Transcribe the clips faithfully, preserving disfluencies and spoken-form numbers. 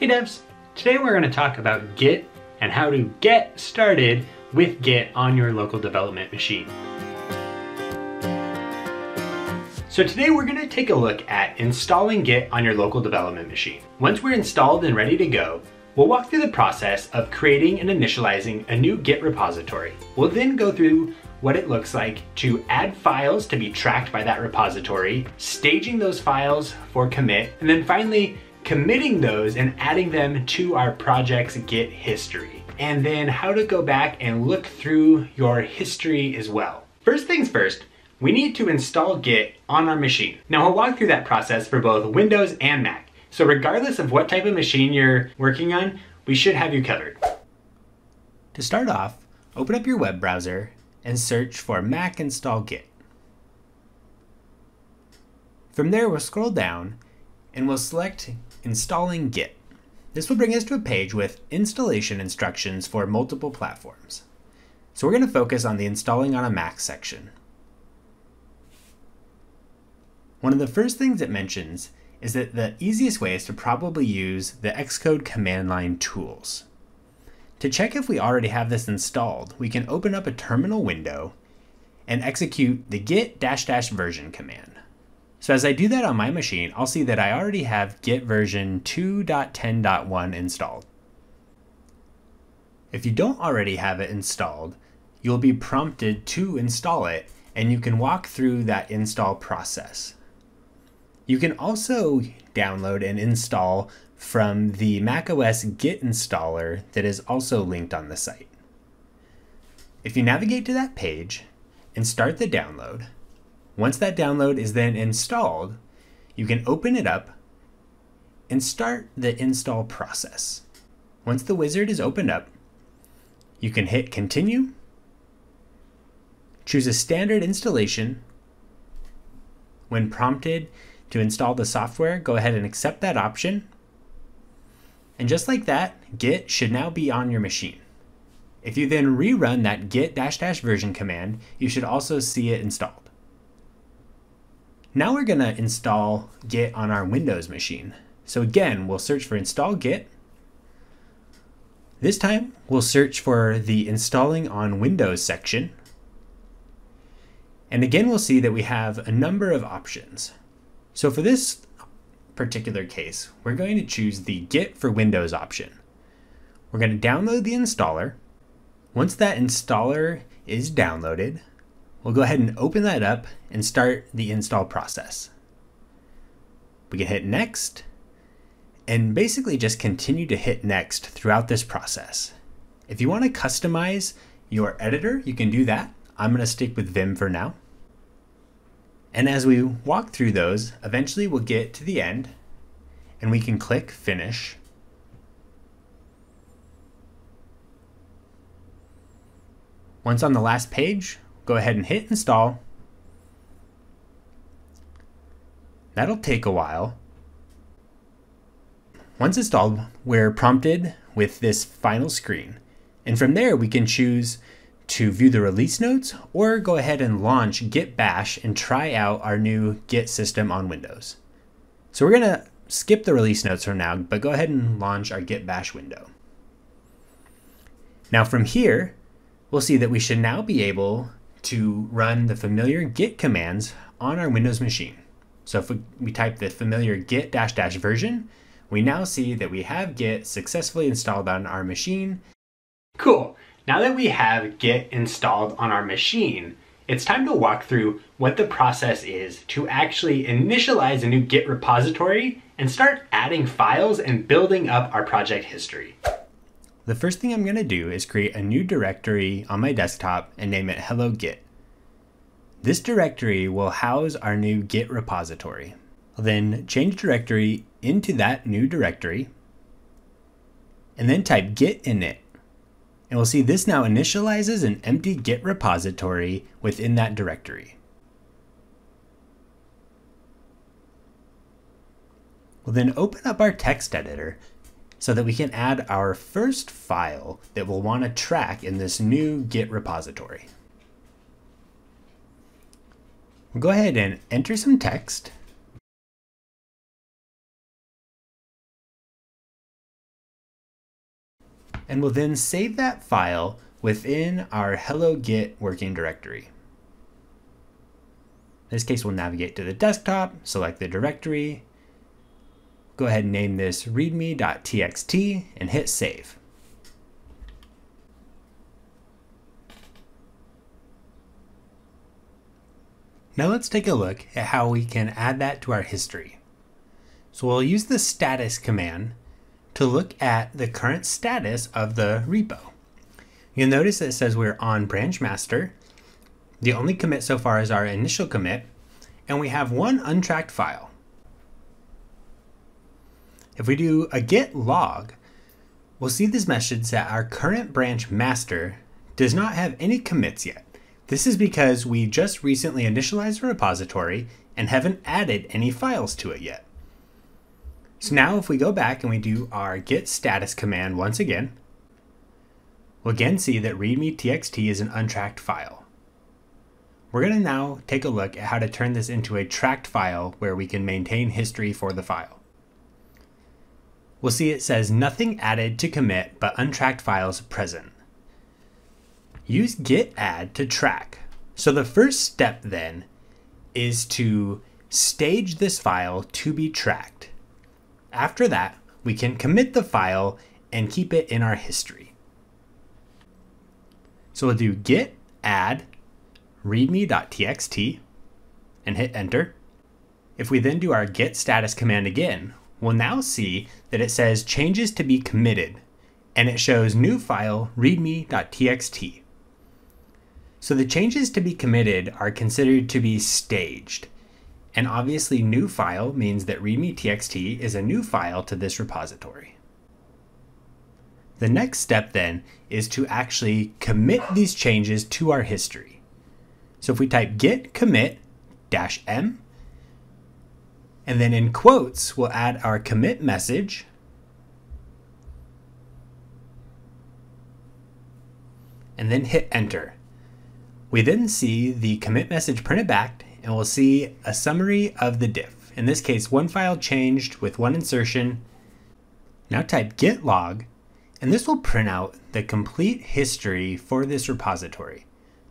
Hey devs, today we're going to talk about Git and how to get started with Git on your local development machine. So today we're going to take a look at installing Git on your local development machine. Once we're installed and ready to go, we'll walk through the process of creating and initializing a new Git repository. We'll then go through what it looks like to add files to be tracked by that repository, staging those files for commit, and then finally committing those and adding them to our project's Git history, and then how to go back and look through your history as well. First things first, we need to install Git on our machine. Now I'll walk through that process for both Windows and Mac. So regardless of what type of machine you're working on, we should have you covered. To start off, open up your web browser and search for Mac install Git. From there, we'll scroll down and we'll select Installing Git. This will bring us to a page with installation instructions for multiple platforms. So we're going to focus on the installing on a Mac section. One of the first things it mentions is that the easiest way is to probably use the Xcode command line tools. To check if we already have this installed, we can open up a terminal window and execute the git dash dash version command. So as I do that on my machine, I'll see that I already have Git version two point ten point one installed. If you don't already have it installed, you'll be prompted to install it, and you can walk through that install process. You can also download and install from the macOS Git installer that is also linked on the site. If you navigate to that page and start the download, once that download is then installed, you can open it up and start the install process. Once the wizard is opened up, you can hit continue, choose a standard installation. When prompted to install the software, go ahead and accept that option. And just like that, Git should now be on your machine. If you then rerun that git dash dash version command, you should also see it installed. Now we're going to install Git on our Windows machine. So again, we'll search for install Git. This time, we'll search for the installing on Windows section. And again, we'll see that we have a number of options. So for this particular case, we're going to choose the Git for Windows option. We're going to download the installer. Once that installer is downloaded, we'll go ahead and open that up and start the install process. We can hit next and basically just continue to hit next throughout this process. If you want to customize your editor, you can do that. I'm going to stick with Vim for now. And as we walk through those, eventually we'll get to the end and we can click finish. Once on the last page, go ahead and hit install. That'll take a while. Once installed, we're prompted with this final screen. And from there, we can choose to view the release notes or go ahead and launch Git Bash and try out our new Git system on Windows. So we're gonna skip the release notes for now, but go ahead and launch our Git Bash window. Now from here, we'll see that we should now be able to run the familiar git commands on our Windows machine. So if we, we type the familiar git dash dash version, we now see that we have Git successfully installed on our machine. Cool. Now that we have Git installed on our machine, it's time to walk through what the process is to actually initialize a new Git repository and start adding files and building up our project history. The first thing I'm going to do is create a new directory on my desktop and name it Hello Git. This directory will house our new Git repository. I'll then change directory into that new directory and then type git init. And we'll see this now initializes an empty Git repository within that directory. We'll then open up our text editor so that we can add our first file that we'll want to track in this new Git repository. We'll go ahead and enter some text. and we'll then save that file within our hello Git working directory. In this case, we'll navigate to the desktop, select the directory, go ahead and name this readme dot t x t and hit save. Now let's take a look at how we can add that to our history. So we'll use the status command to look at the current status of the repo. You'll notice that it says we're on branch master. The only commit so far is our initial commit, and we have one untracked file. If we do a git log, we'll see this message that our current branch master does not have any commits yet. This is because we just recently initialized a repository and haven't added any files to it yet. So now if we go back and we do our git status command once again, we'll again see that readme dot t x t is an untracked file. We're going to now take a look at how to turn this into a tracked file where we can maintain history for the file. We'll see it says nothing added to commit but untracked files present. Use git add to track. So the first step then is to stage this file to be tracked. After that, we can commit the file and keep it in our history. So we'll do git add readme dot t x t and hit enter. If we then do our git status command again, we'll now see that it says changes to be committed, and it shows new file readme dot t x t. So the changes to be committed are considered to be staged. And obviously new file means that readme dot t x t is a new file to this repository. The next step then is to actually commit these changes to our history. So if we type git commit dash m, and then in quotes, we'll add our commit message, and then hit enter. We then see the commit message printed back, and we'll see a summary of the diff. In this case, one file changed with one insertion. Now type git log, and this will print out the complete history for this repository.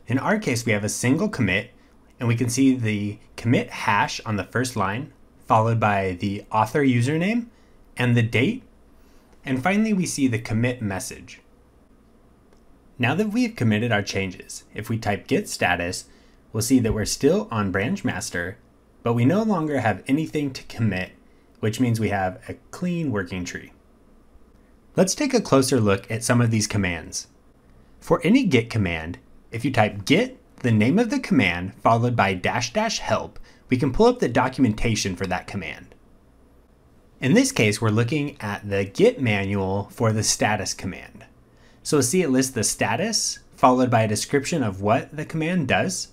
In our case, we have a single commit, and we can see the commit hash on the first line, followed by the author username and the date. And finally, we see the commit message. Now that we've committed our changes, if we type git status, we'll see that we're still on branch master, but we no longer have anything to commit, which means we have a clean working tree. Let's take a closer look at some of these commands. For any git command, if you type git, the name of the command, followed by dash dash help, we can pull up the documentation for that command. In this case, we're looking at the git manual for the status command. So we'll see it lists the status, followed by a description of what the command does.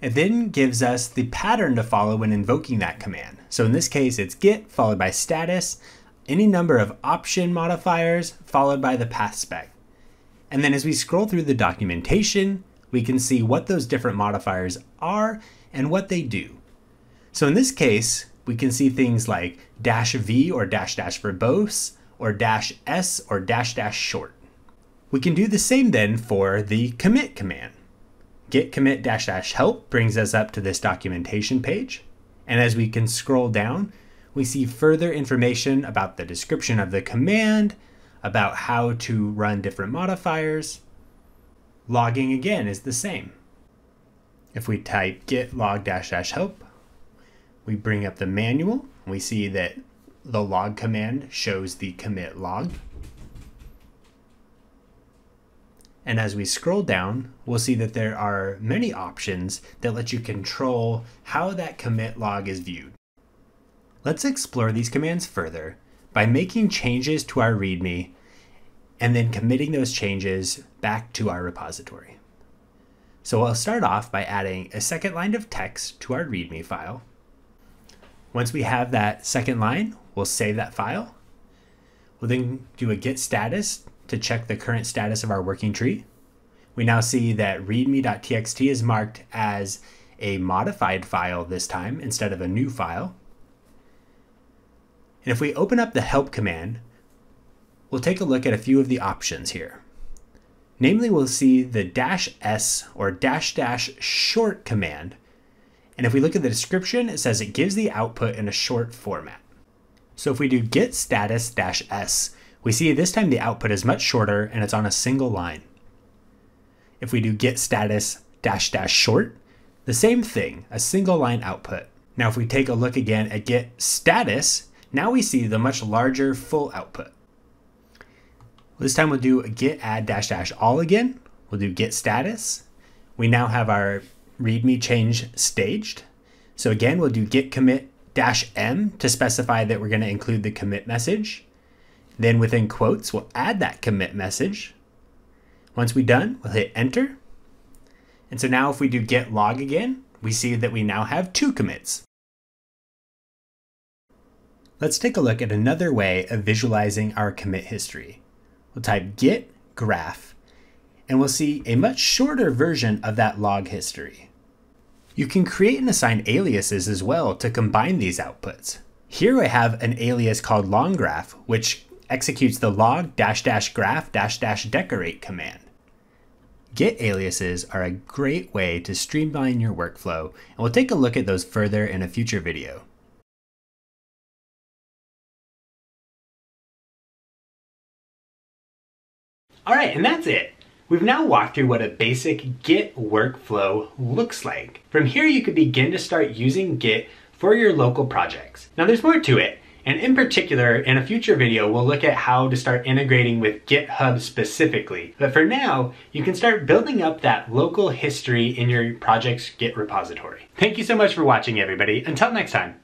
It then gives us the pattern to follow when invoking that command. So in this case, it's git followed by status, any number of option modifiers, followed by the path spec. And then as we scroll through the documentation, we can see what those different modifiers are and what they do. So in this case, we can see things like dash v or dash dash verbose, or dash s or dash dash short. We can do the same then for the commit command. Git commit dash dash help brings us up to this documentation page. And as we can scroll down, we see further information about the description of the command, about how to run different modifiers. Logging again is the same. If we type git log dash dash help, we bring up the manual. We see that the log command shows the commit log. And as we scroll down, we'll see that there are many options that let you control how that commit log is viewed. Let's explore these commands further by making changes to our README and then committing those changes back to our repository. So I'll start off by adding a second line of text to our README file. Once we have that second line, we'll save that file. We'll then do a git status to check the current status of our working tree. We now see that readme dot t x t is marked as a modified file this time instead of a new file. And if we open up the help command, we'll take a look at a few of the options here. Namely, we'll see the dash s or dash dash short command. And if we look at the description, it says it gives the output in a short format. So if we do git status dash s, we see this time the output is much shorter and it's on a single line. If we do git status dash dash short, the same thing, a single line output. Now if we take a look again at git status, now we see the much larger full output. This time we'll do git add dash dash all again. We'll do git status. We now have our readme change staged. So again, we'll do git commit dash m to specify that we're going to include the commit message. Then within quotes, we'll add that commit message. Once we're done, we'll hit enter. And so now if we do git log again, we see that we now have two commits. Let's take a look at another way of visualizing our commit history. We'll type git graph, and we'll see a much shorter version of that log history. You can create and assign aliases as well to combine these outputs. Here I have an alias called long graph, which executes the log dash dash graph dash dash decorate command. Git aliases are a great way to streamline your workflow, and we'll take a look at those further in a future video. All right, and that's it. We've now walked through what a basic Git workflow looks like. From here, you could begin to start using Git for your local projects. Now there's more to it, and in particular, in a future video, we'll look at how to start integrating with GitHub specifically. But for now, you can start building up that local history in your project's Git repository. Thank you so much for watching, everybody. Until next time.